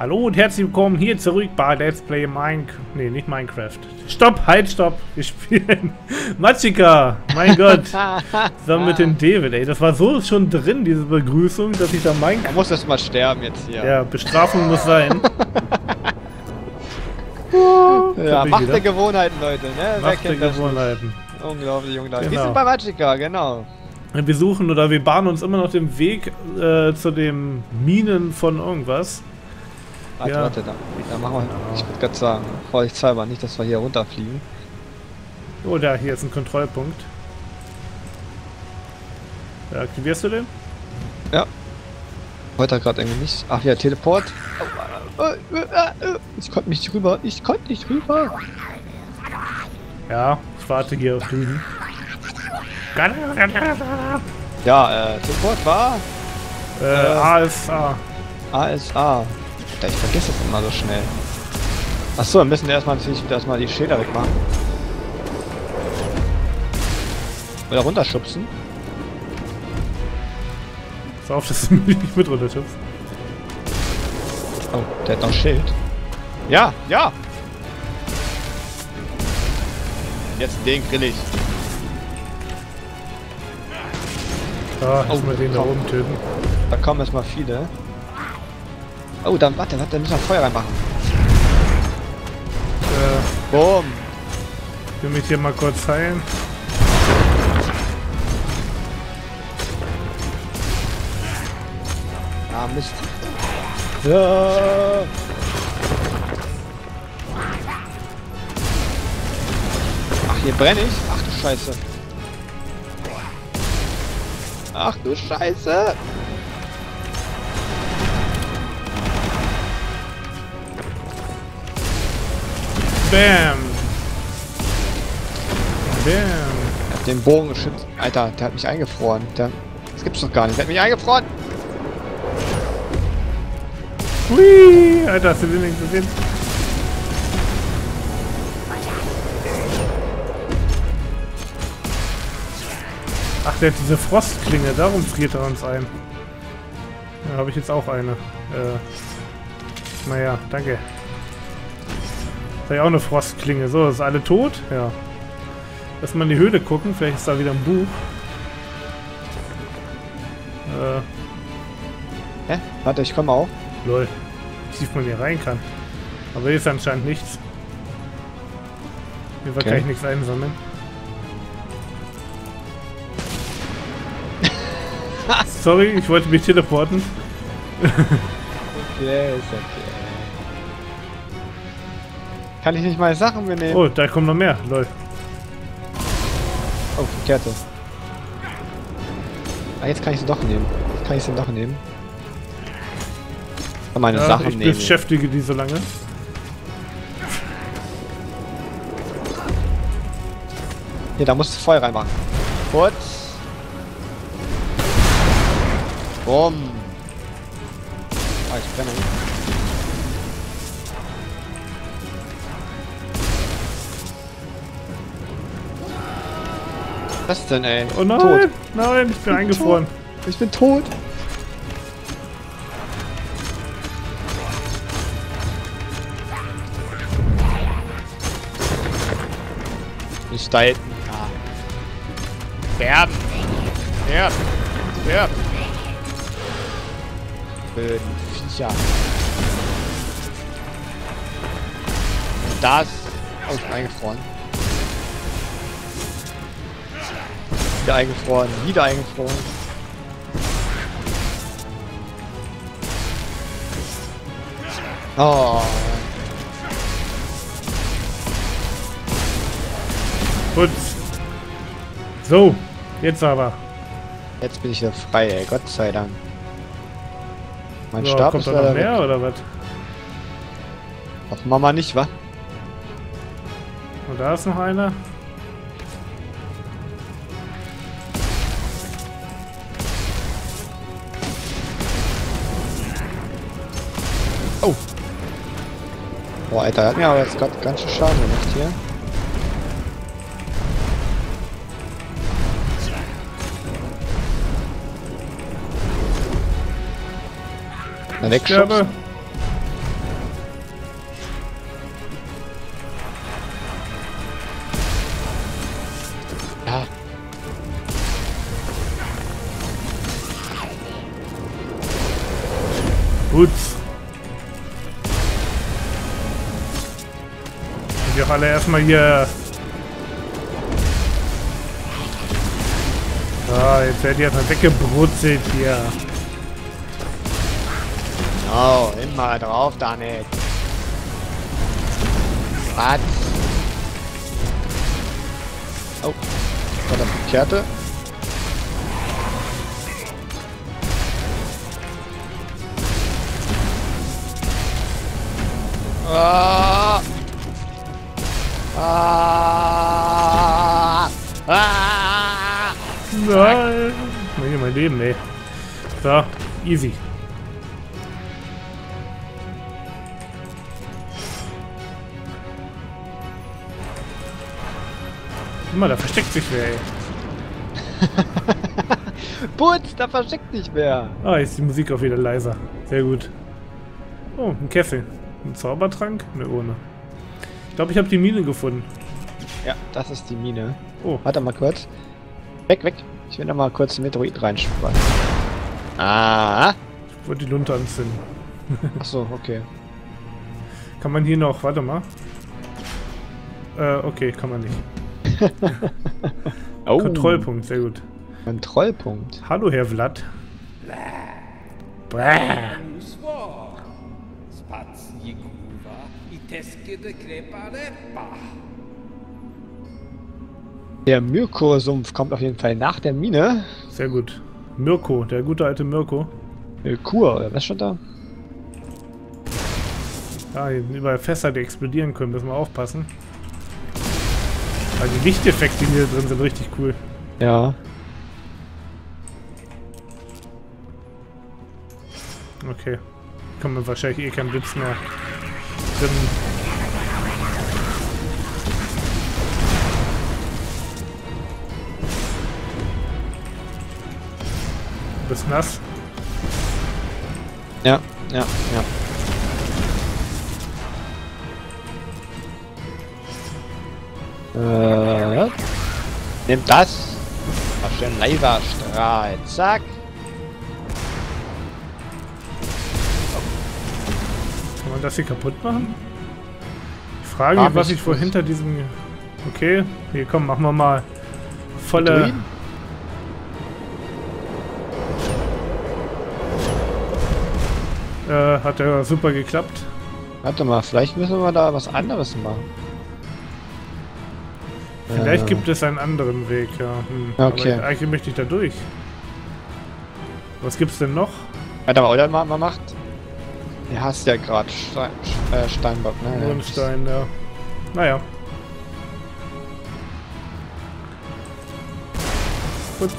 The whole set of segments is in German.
Hallo und herzlich willkommen hier zurück bei Let's Play Minecraft. Ne, nicht Minecraft. Stopp, halt, stopp. Wir spielen Magicka. Mein Gott. Zusammen mit dem David, ey. Das war so schon drin, diese Begrüßung, dass ich da Minecraft... Man muss erst mal sterben jetzt hier. Ja, Bestrafung muss sein. Ja, Macht der Gewohnheiten, Leute, ne? Macht der Gewohnheiten. Unglaublich, unglaublich. Genau. Wir sind bei Magicka, genau. Wir suchen oder wir bahnen uns immer noch den Weg zu den Minen von irgendwas. Warte, ja. Warte, da machen wir. Genau. Ich würde gerade sagen, vorsichtshalber nicht, dass wir hier runterfliegen. Oh, da, hier ist ein Kontrollpunkt. Ja, aktivierst du den? Ja. Wollte er gerade irgendwie nicht. Ach ja, Teleport. Ich konnte nicht rüber. Ich konnte nicht rüber. Ja, ich warte hier auf drüben. Ja, Teleport war. ASA. ASA. Ich vergesse das immer so schnell. Achso, dann müssen wir erstmal die Schäler wegmachen. Oder runterschubsen. Pass auf, dass du mich nicht mit runterschubst. Oh, der hat noch ein Schild. Ja, ja! Jetzt den grill ich. Da, oh, erstmal den da oben töten. Da kommen erstmal viele. Oh, dann warte, müssen wir Feuer reinmachen. Boom. Ich will mich hier mal kurz heilen. Ah, Mist. Ja. Ach, hier brenne ich? Ach du Scheiße. Ach du Scheiße. Bam! Bam! Ich hab den Bogen geschützt. Alter, der hat mich eingefroren. Das gibt's doch gar nicht. Der hat mich eingefroren! Hui! Alter, hast du den nicht gesehen? Ach, der hat diese Frostklinge. Darum friert er uns ein. Da habe ich jetzt auch eine. Naja, danke. Ja, auch eine Frostklinge. So, ist alle tot? Ja. Lass mal in die Höhle gucken. Vielleicht ist da wieder ein Buch. Hä? Warte, ich komme auch. Lol. Tief man hier rein kann. Aber hier ist anscheinend nichts. Hier okay. Kann ich nichts einsammeln. Sorry, ich wollte mich teleporten. Okay, ist okay. Kann ich nicht meine Sachen mitnehmen? Oh, da kommen noch mehr, lol. Oh, verkehrte. Ah, jetzt kann ich sie doch nehmen. Jetzt kann ich sie doch nehmen. Und meine Sachen nehmen. Ich beschäftige die so lange. Hier, da musst du Feuer reinmachen. Gut. Bumm. Ah, ich brenne. Was denn, ey? Oh nein, tot. Nein, ich bin eingefroren. Tot. Ich bin tot. Ich da hinten. Sterben. Sterben. Sterben. Blöden Viecher. Das. Oh, ich bin eingefroren. Wieder eingefroren. Oh. Gut. So, jetzt aber. Jetzt bin ich wieder frei, ey. Gott sei Dank. Mein so, Stab kommt ist da noch mehr, weg. Oder was? Hoffen wir mal nicht, wa? Und da ist noch einer. Oh! Boah, Alter, hat mir aber jetzt gerade ganz schön Schaden gemacht hier. Na, wegschubsen. Ja. Gut. Wir alle erstmal hier. Ah, jetzt werdet ihr erstmal weggebrutzelt hier. Oh, immer drauf damit. Was? Oh, war das verkehrte? Ah! Ah! Ah! Nein! Ich will hier mein Leben, ey. So, easy. Immer, da versteckt sich wer, ey. Putz, da versteckt sich wer. Ah, jetzt ist die Musik auch wieder leiser. Sehr gut. Oh, ein Kessel. Ein Zaubertrank? Eine Urne. Ich glaube, ich habe die Mine gefunden. Ja, das ist die Mine. Oh. Warte mal kurz. Weg, weg. Ich will da mal kurz den Meteorit reinschmeißen. Ah. Ich wollte die Lunte anzünden. Ach so, okay. Kann man hier noch... Warte mal. Okay, kann man nicht. Oh. Kontrollpunkt, sehr gut. Kontrollpunkt. Hallo, Herr Vlad. Bäh. Der Mirko-Sumpf kommt auf jeden Fall nach der Mine. Sehr gut. Mirko, der gute alte Mirko. Mirko, oder was schon da? Ah, hier sind überall Fässer, die explodieren können, müssen wir aufpassen. Also die Lichteffekte, die hier drin sind, richtig cool. Ja. Okay. Kann man wahrscheinlich eh keinen Blitz mehr drin. Du bist nass. Ja, ja, ja. Nimm das! Auf den Laserstrahl. Zack! Kann man das hier kaputt machen? Ich frage mich, was ich wohl hinter diesem... Okay, hier komm, machen wir mal volle... Hat ja super geklappt. Warte mal, vielleicht müssen wir da was anderes machen. Vielleicht gibt es einen anderen Weg, ja. Hm. Okay. Aber eigentlich möchte ich da durch. Was gibt's denn noch? Warte mal, oder mal macht. Du hast ja gerade Steinbock, ne? Grundstein, ja. Naja. Gut.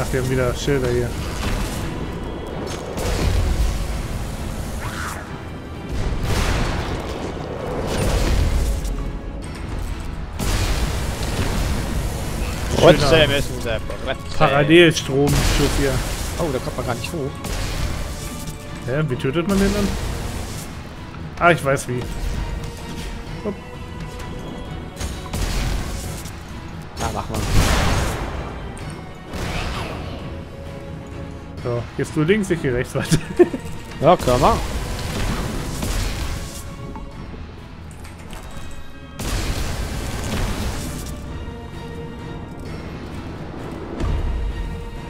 Ach, wir haben wieder Schilder hier. Parallelstromschuss hier. Oh, da kommt man gar nicht hoch. Hä, wie tötet man den dann? Ah, ich weiß wie. Hopp. Na, mach mal. So, jetzt du links, ich hier rechts weiter. Ja, klar, mach.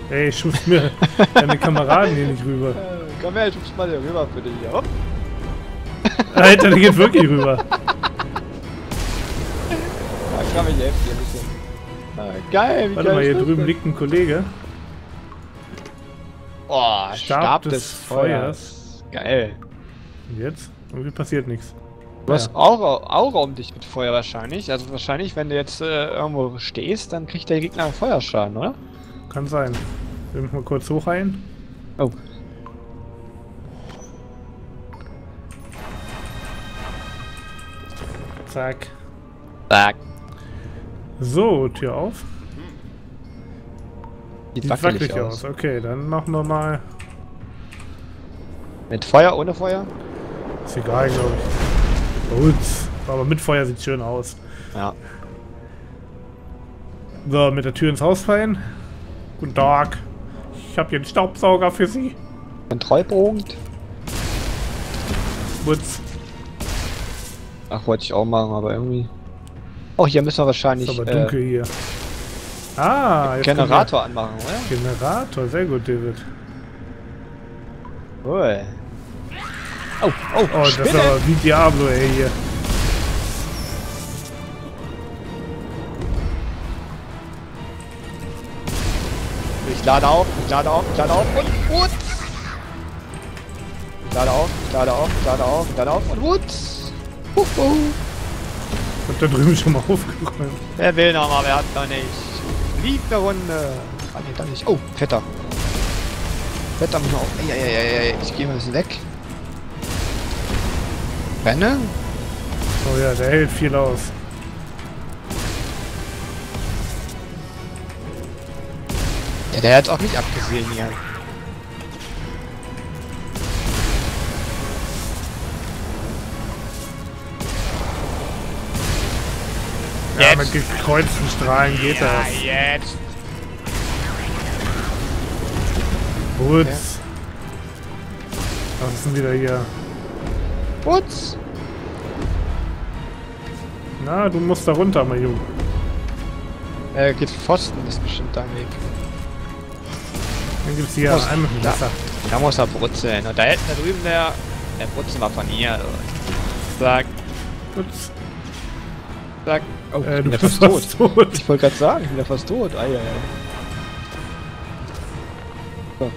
Ey, schubst mir deine Kameraden hier nicht rüber. Komm her, schubst mal hier rüber für dich. Hopp. Alter, der geht wirklich rüber. Ja, ich kann mich helfen hier ein bisschen. Ah, geil, wie warte mal, hier drüben liegt ein Kollege. Oh, Stab des Feuers. Geil. Und jetzt? Irgendwie passiert nichts. Du hast Aura um dich mit Feuer wahrscheinlich. Also wahrscheinlich, wenn du jetzt irgendwo stehst, dann kriegt der Gegner einen Feuerschaden, oder? Kann sein. Wir müssen mal kurz hochheilen. Oh. Zack. Zack. So, Tür auf. Sieht wackelig aus. Okay, dann machen wir mal... Mit Feuer, ohne Feuer? Ist egal, glaube ich. Gut, aber mit Feuer sieht schön aus. Ja. So, mit der Tür ins Haus fallen. Guten Tag. Ich habe hier einen Staubsauger für Sie. Ein Treupunkt. Wutz. Ach, wollte ich auch machen, aber irgendwie... Oh, hier müssen wir wahrscheinlich... Ist aber dunkel hier. Ah, jetzt Generator anmachen, oder? Generator, sehr gut, David. Cool. Oh, oh, oh, das ist aber wie Diablo, ey, hier. Ich lade auf, ich lade auf, ich lade auf und gut. Ich lade auf, ich lade auf, ich lade auf, ich lade auf und gut. Ich hab da drüben schon mal aufgeräumt. Wer will noch mal, wer hat noch nicht? Liebe Runde. Ah, nee, da nicht. Oh, Vetter. Vetter muss man auf. Ey, ey, ey, ey, ich gehe mal ein bisschen weg. Renne? Oh ja, der hält viel aus. Ja, der hat auch nicht abgesehen hier. Ja, jetzt. Mit gekreuzten Strahlen geht ja, das. Jetzt. Gut. Was ist denn wieder hier? Putz. Na, du musst da runter, mein Junge. Geht Pfosten, ist bestimmt dein Weg. Dann gibt's hier einmal Wasser. Da muss er brutzeln. Und da hinten, da drüben, der Brutzen war von hier. Zack. Putz. Zack. Oh, ich bin fast tot. Ich wollte gerade sagen, ich bin ja fast tot. Ah, ja, ja. So.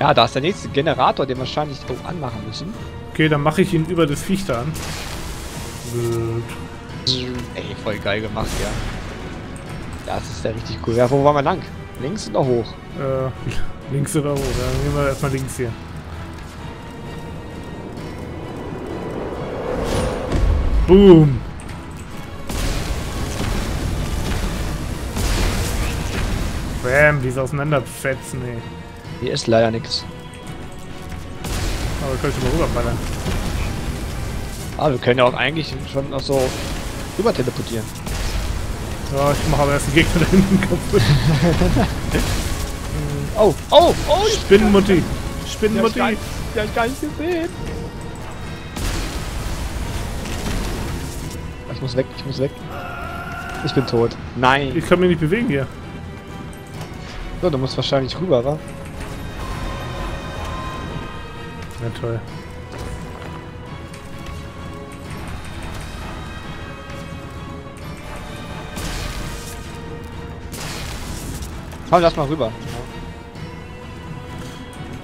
Ja, da ist der nächste Generator, den wir wahrscheinlich anmachen müssen. Okay, dann mache ich ihn über das Viech da an. Ey, voll geil gemacht, ja. Das ist ja richtig cool. Ja, wo waren wir lang? Links oder hoch? Links oder hoch, dann nehmen wir erstmal links hier. Boom! Bam, wie es auseinanderfetzen, ey. Hier ist leider nichts. Aber wir können schon mal rüberballern. Ah, wir können ja auch eigentlich schon noch so rüber teleportieren. Ja, ich mache aber erst den Gegner da hinten kaputt. Oh, oh, oh! Spinnenmutti! Spinnenmutti! Die hab ich gar nicht gesehen! Ich muss weg, ich muss weg. Ich bin tot. Nein! Ich kann mich nicht bewegen hier. So, du musst wahrscheinlich rüber, wa? Ja, toll. Komm, lass mal rüber.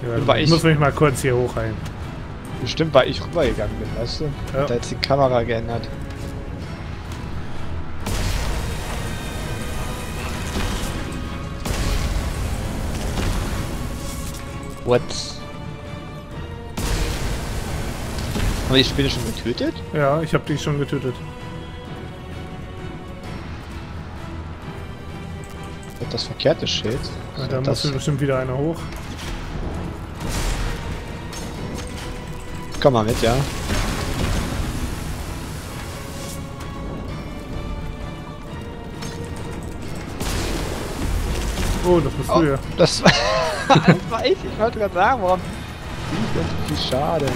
Ja, dann ich muss mich mal kurz hier hochheilen. Bestimmt, weil ich rübergegangen bin, weißt du? Ja. Hat jetzt die Kamera geändert. What? Haben wir die Spinne schon getötet? Ja, ich habe die schon getötet. Das verkehrte Schild. Ja, da muss bestimmt wieder einer hoch. Komm mal mit, ja. Oh, das bist du ja. Das war ich. Ich wollte gerade sagen, warum. Wie schade.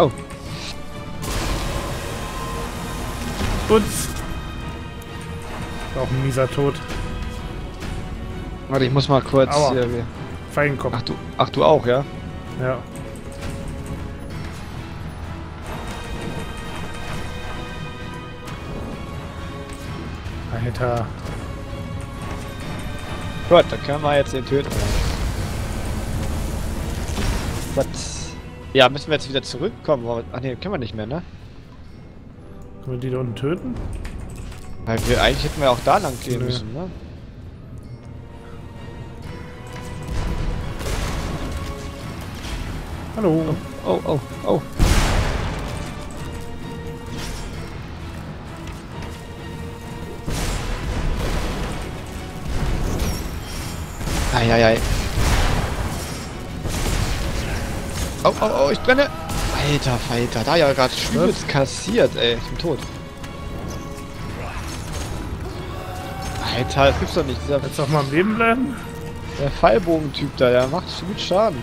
Oh. Putz. Auch ein mieser Tod. Warte, ich muss mal kurz hier... Feinkopf. Ach, du auch, ja? Ja. Alter. Gut, da können wir jetzt den töten. Was? Ja, müssen wir jetzt wieder zurückkommen. Ach ne, können wir nicht mehr, ne? Können wir die da unten töten? Weil wir, eigentlich hätten wir auch da lang gehen müssen, ne? Hallo. Oh, oh, oh, oh. Eieiei. Oh, oh, oh, ich brenne. Alter Falter, da ja gerade Schmutz kassiert, ey. Ich bin tot. Alter, das gibt's doch nicht. Dieser Willst du doch mal am Leben bleiben? Der Fallbogentyp da, der macht so gut Schaden.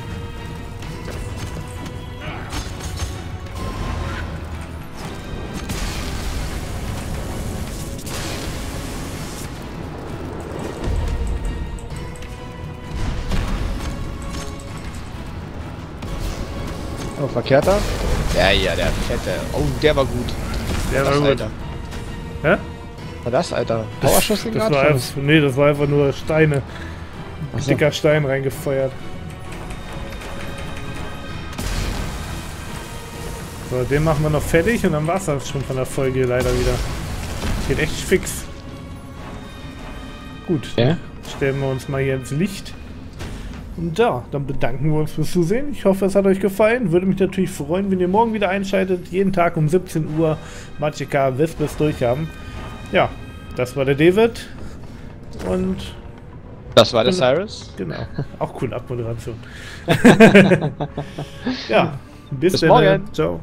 Oh, verkehrter? Ja, ja, der fette. Oh, der war gut. Der war gut. Alter. Hä? War das, Alter? Powerschuss in der Hand? Nee, das war einfach nur Steine. Ein dicker Stein reingefeuert. So, den machen wir noch fertig und dann war's das schon von der Folge leider wieder. Geht echt fix. Gut. Ja? Stellen wir uns mal hier ins Licht. Und ja, dann bedanken wir uns fürs Zusehen. Ich hoffe, es hat euch gefallen. Würde mich natürlich freuen, wenn ihr morgen wieder einschaltet. Jeden Tag um 17 Uhr Magicka Vespers durchhaben. Ja, das war der David. Und das war der Cyrus. Genau. Auch coole Abmoderation. Ja, bis morgen. Ciao.